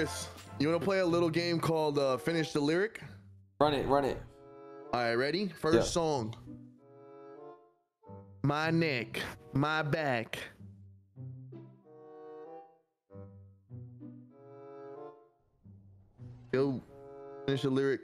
Chris, you want to play a little game called Finish the Lyric? Run it, run it. All right, ready? First song. My neck, my back. Yo, finish the lyric.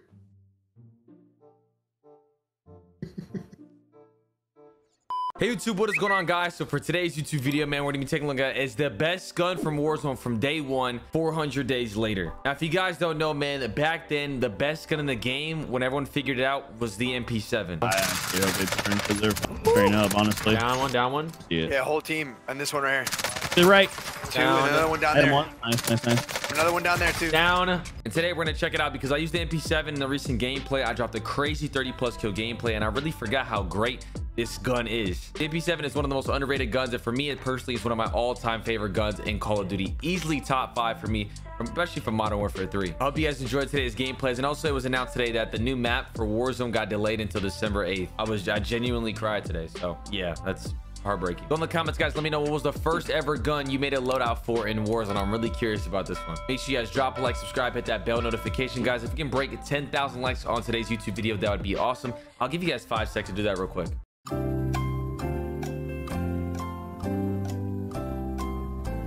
Hey YouTube, what is going on guys? So for today's YouTube video, man, we're gonna be taking a look at is the best gun from Warzone from day one, 400 days later. Now, if you guys don't know, man, back then the best gun in the game when everyone figured it out was the MP7. I am because they're straight up, honestly. Down one, down one. Yeah, whole team. And this one right here. To the right. Two, down. Another one down there. One. Nice, nice, nice. Another one down there too. Down. And today we're gonna check it out because I used the MP7 in the recent gameplay. I dropped a crazy 30+ kill gameplay, and I really forgot how great this gun is. The MP7 is one of the most underrated guns, and for me it personally is one of my all-time favorite guns in Call of Duty, easily top 5 for me, especially from Modern Warfare 3. I hope you guys enjoyed today's gameplays, and also it was announced today that the new map for Warzone got delayed until December 8th. I genuinely cried today, so yeah, that's heartbreaking. Go in the comments guys, let me know what was the first ever gun you made a loadout for in Warzone. I'm really curious about this one. Make sure you guys drop a like, subscribe, hit that bell notification guys. If we can break 10,000 likes on today's YouTube video, that would be awesome. I'll give you guys 5 seconds to do that real quick.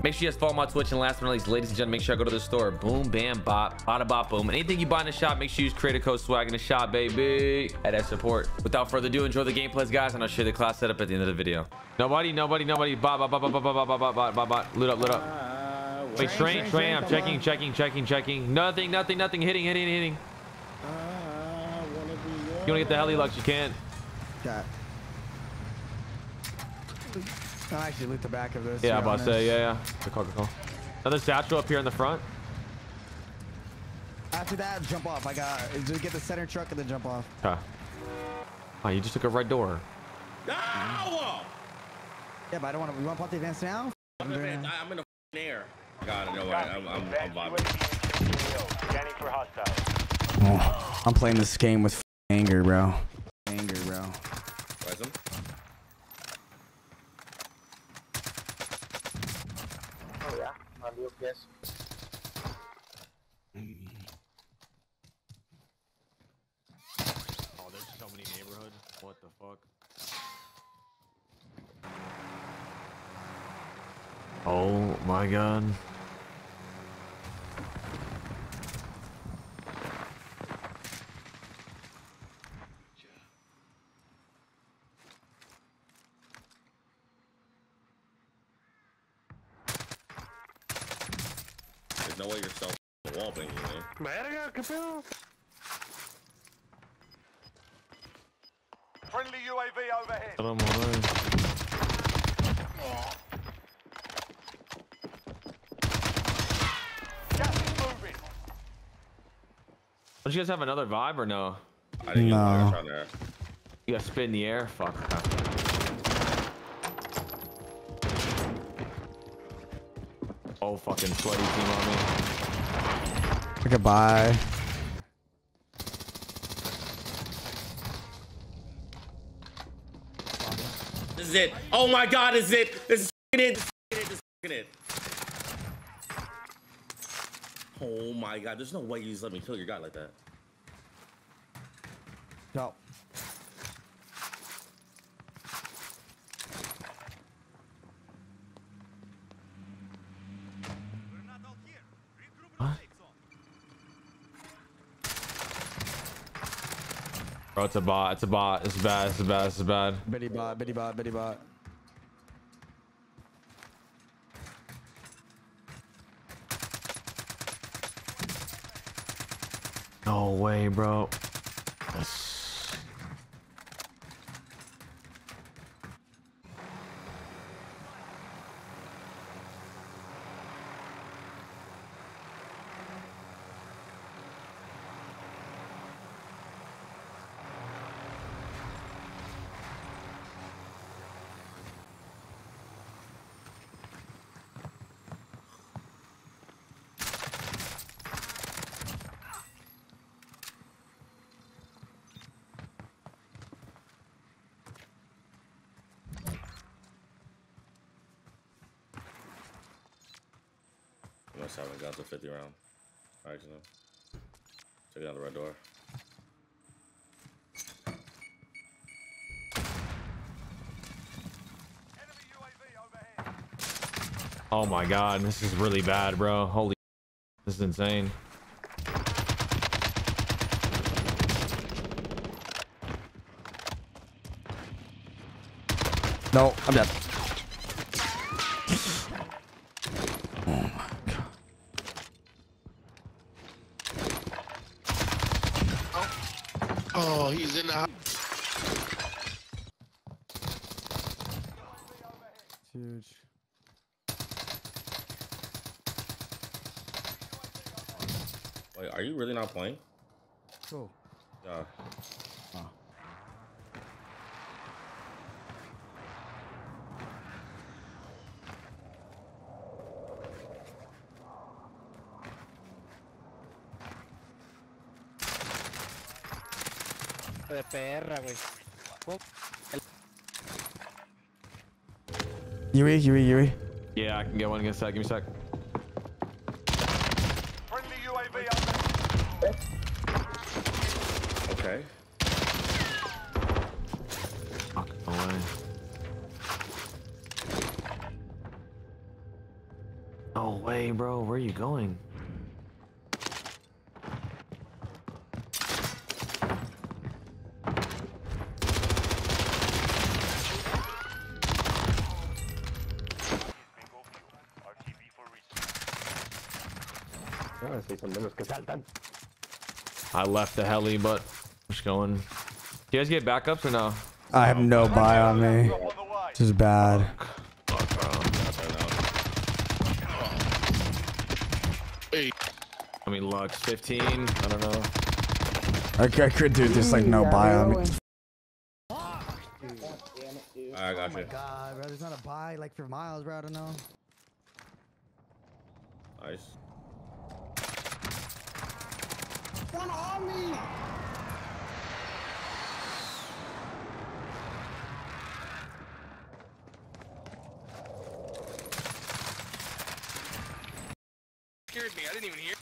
Make sure you guys follow my Twitch, and last but not least, ladies and gentlemen, make sure I go to the store. Boom, bam, bop, bada bop, boom. Anything you buy in the shop, make sure you use creator code swag in the shop, baby. Add that support. Without further ado, enjoy the gameplays, guys, and I'll share the class setup at the end of the video. Nobody, nobody, nobody. Bop, bop, bop, bop, bop, bop, bop, bop, bop, bop, bop. Loot up, loot up. Wait, train. I'm checking, checking. Nothing, nothing. Hitting. You wanna get the heli luck? You can't. Got. I'll actually loot the back of this. Yeah, I'm about to say, yeah. Good call. Another satchel up here in the front. After that, jump off. I got to get the center truck and then jump off. Okay. Oh, you just took a red door. No! Yeah, but I don't want to. You want to pop the advance now? I'm in the air. God, no way. I'm vibing. Oh, I'm playing this game with anger, bro. Yes. Oh, there's so many neighborhoods. What the fuck? Oh my god. No way you're self the wall thingy, man. Friendly UAV overhead. I'm moving. Don't you guys have another vibe or no? I didn't get there. You gotta spin in the air? Fuck. Oh, fucking sweaty team on me. Goodbye. This is it. Oh my god, this is it. This is it. This is it. Oh my god, there's no way you just let me kill your guy like that. No. Bro, it's a bot. It's bad. It's bad. Bitty bot. No way, bro. Yes. I haven't got the 50 round. Alright, you know. Check out the right door. Oh my god, this is really bad, bro. Holy, this is insane. No, I'm dead. Oh my god. Oh, he's in the house. Huge. Wait, are you really not playing? Cool. Yeah. Oh. De perra, güey. Yuri. Yeah, I can get one against that. Give me a sec. Friendly UAV up. Okay. Fuck away. No way, bro. Where are you going? I left the heli, but I'm just going. Do you guys get backups or no? I have no buy on me. This is bad. I mean, Lux 15. I don't know. I could do just like no buy on me. I got you. Oh my god, bro. There's not a buy like for miles, bro. I don't know. Nice. One on me. Scared me. I didn't even hear.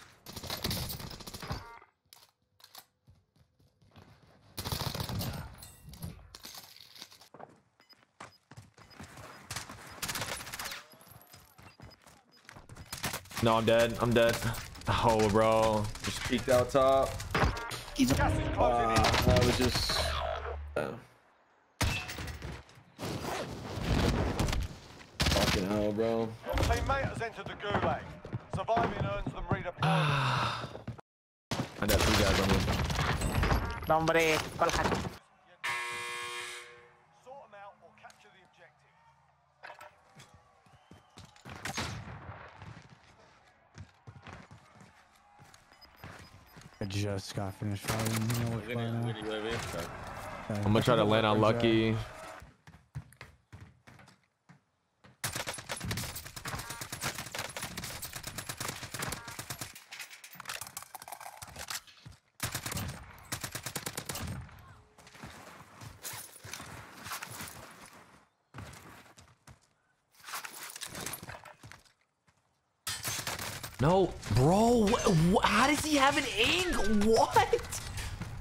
No, I'm dead. I'm dead. Oh, bro. Just peeked out top. He's that was just... Fucking hell, bro. Teammate has entered the Gulag. Surviving earns them redeployment. I got three guys on me. Nombre, call hack. Sort them out or capture the objective. I just got finished fighting. I'm gonna try to land on Lucky. No, bro, how does he have an angle?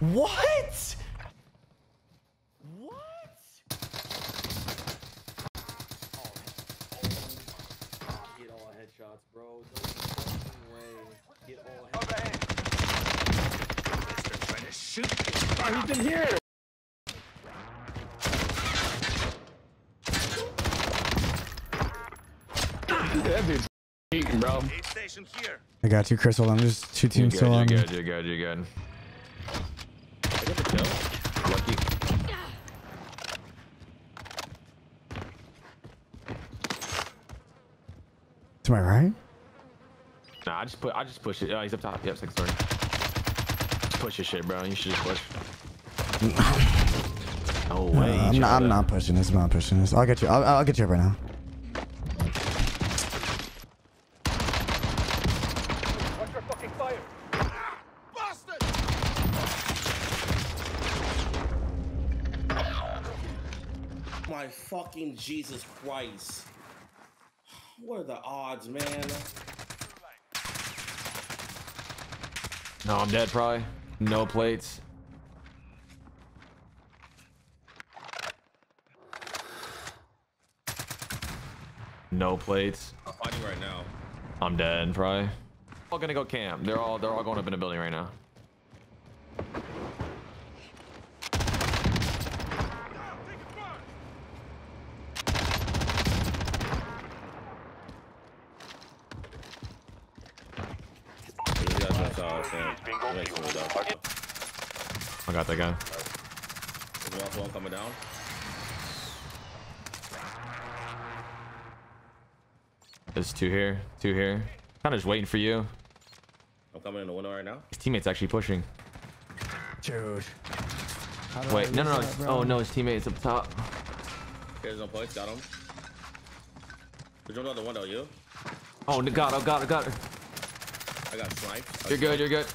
What? Get all headshots, bro. Don't fucking way. Get all headshots. They're trying to shoot me. Oh, he's in here. That dude's eating, bro. Here. I got you, Crystal. I'm just two teams still on. You're good. You're good. I got the kill. Lucky. To my right? Nah, I just push it. Oh, he's up top. Yep, 630. Just push his shit, bro. You should just push. No way. I'm not pushing this. I'll get you. I'll get you up right now. My fucking Jesus Christ. What are the odds, man? No, I'm dead probably. No plates. No plates. I'll find you right now. I'm dead probably. All gonna go camp. They're all going up in a building right now. I got that guy. One coming down. There's two here. Kind of just waiting for you. I'm coming in the window right now. His teammate's actually pushing. Dude. Wait, no. That, oh no, his teammate's up top. Okay, there's no place. Got him. We jumped out the window, you? Oh god, I got it. I got sniped. You're good.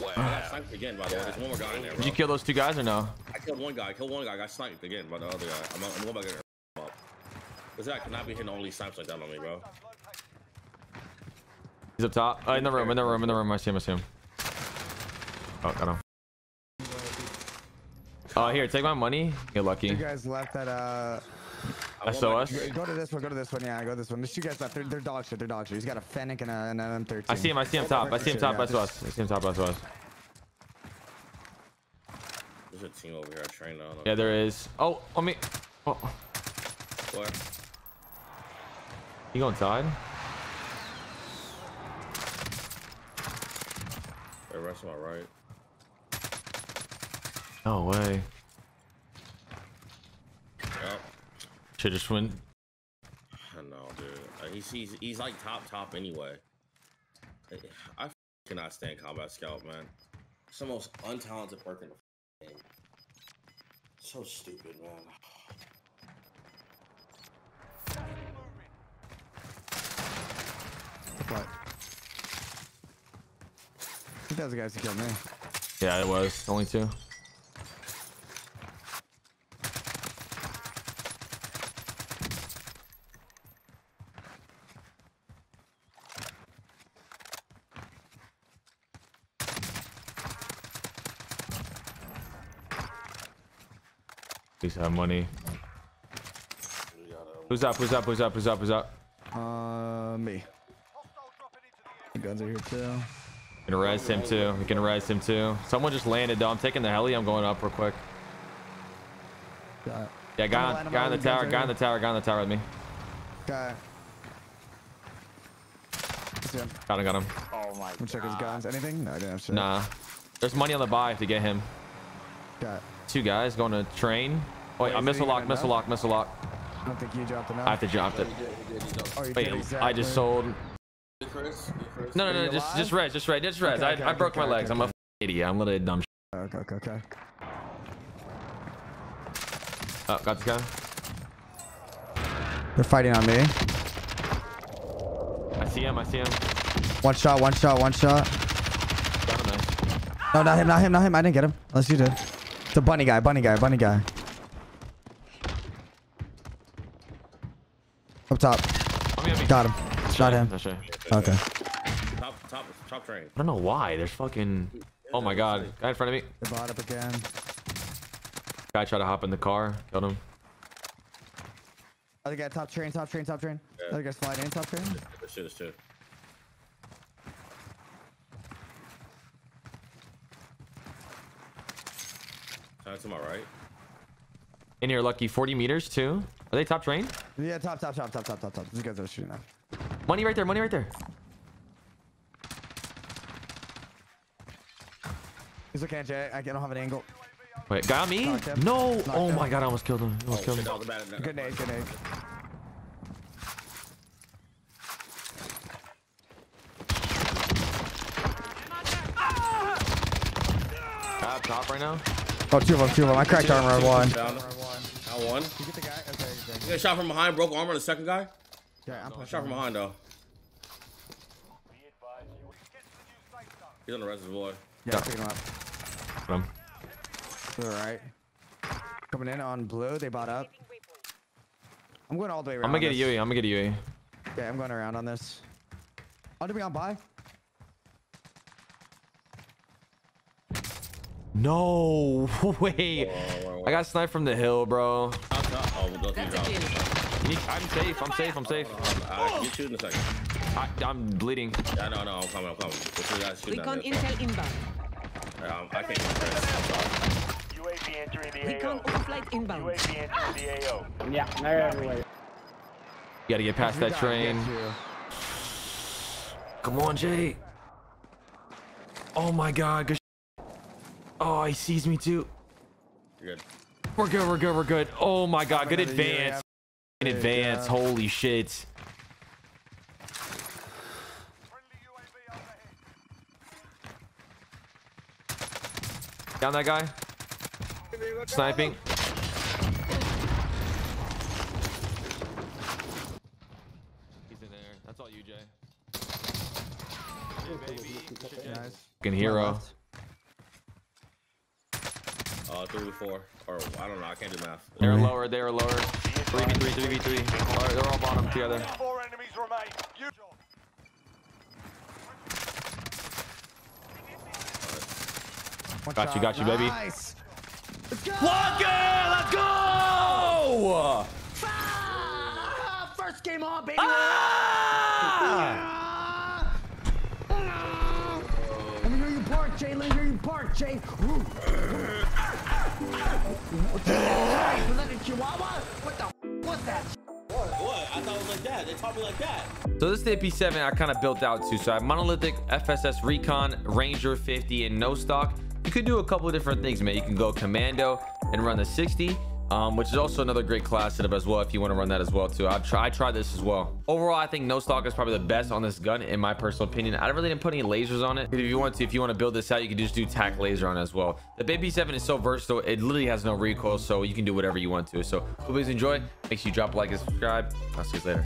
Wow. I got sniped again, by the way. There's one more guy in there, bro. Did you kill those two guys or no? I killed one guy. I got sniped again by the other guy. I'm going back in there. This guy cannot be hitting all these snipes like that on me, bro. He's up top. In the room. I see him. Oh, got him. Here, take my money. You're lucky. You guys left that, SOS. Go to this one. Yeah, go to this one. There's two guys left. They're dog shit. He's got a Fennec and an M13. I see him top. I see him top SOS. There's a team over here. Yeah, there is. Oh, on me. Oh. Where? You go inside? They're rushing my right. No way. Should just win. I know, dude. He's like top anyway. I cannot stand Combat Scout, man. It's the most untalented perk in the game. So stupid, man. What? I think that was the guys who killed me. Yeah, it was. Only two. Please have money. Who's up? Me. Guns are here too. Gonna res him too. Someone just landed though. I'm taking the heli. I'm going up real quick. Yeah, guy on the tower with me. Okay. Got him. Oh my god. Check his guns. Anything? No, I didn't have shit. Nah. There's money on the buy to get him. Got it. Two guys going to train. Oh, wait, I missile lock. I don't think you dropped enough. I have to drop it. Wait, exactly. I just sold. Chris? No, just res. I broke my legs. I'm a idiot. I'm literally dumb. Okay. Oh, got this guy. They're fighting on me. I see him. One shot. No, not him. I didn't get him. Unless you did. It's a bunny guy. Up top. Got him. Shot him. Okay. Top train. I don't know why. There's fucking... Oh my god. Guy in front of me. They bought up again. Guy tried to hop in the car. Killed him. Other guy top train. Yeah. Other guy's sliding in top train. This shit. That's my right. In here, lucky. 40 meters too. Are they top train? Yeah, top. These guys are shooting now. Money right there. He's okay, Jay. I don't have an angle. Wait, got me? No. Oh my god, I almost killed him. Good nade. Top right now. Oh, two of them. I cracked armor on one. Down one. You get the guy? Okay, you got shot from behind, broke armor on the second guy? Yeah, I'm shot from behind, though. He's on the reservoir. Yeah, pick him up. Alright. Coming in on blue. They bought up. I'm going all the way around. I'm gonna get a UE. Okay, I'm going around on this. I'll do me on by. No way. I got sniped from the hill, bro. I'm safe. I'll get you in a second. I'm bleeding. Yeah, no, I'm coming. Recon intel inbound. I can't get UAV entering the AO. Recon flight inbound. UAV entering the AO. Yeah, everywhere. You gotta get past that train. Come on, Jay. Oh my God. Good. Oh, he sees me too. You're good. We're good. Oh my God. Good advance. In advance. Holy shit. Down that guy. Sniping. He's in there. That's all you, Jay. Nice. Fucking hero. Three to four. Or I don't know. I can't do math. They're lower. 3v3. All right, they're all bottom together. 4 enemies remain. Got you, baby. Nice. Let's go! Let's go! Ah, first game on, baby. Ah! Let me hear you bark, Jay. Woo. What the heck? Was that a chihuahua? What the f was that? What? I thought it was like that. They taught me like that. So this MP7 I kind of built out too. So I have monolithic, FSS Recon, Ranger 50, and no stock. You could do a couple of different things, man. You can go commando and run the 60, which is also another great class setup as well if you want to run that as well too. I tried this as well. Overall, I think no stock is probably the best on this gun in my personal opinion. I really didn't put any lasers on it. If you want to build this out, you can just do tac laser on it as well. The MP7 is so versatile. It literally has no recoil, so you can do whatever you want to. So please enjoy. Make sure you drop a like and subscribe. I'll see you later.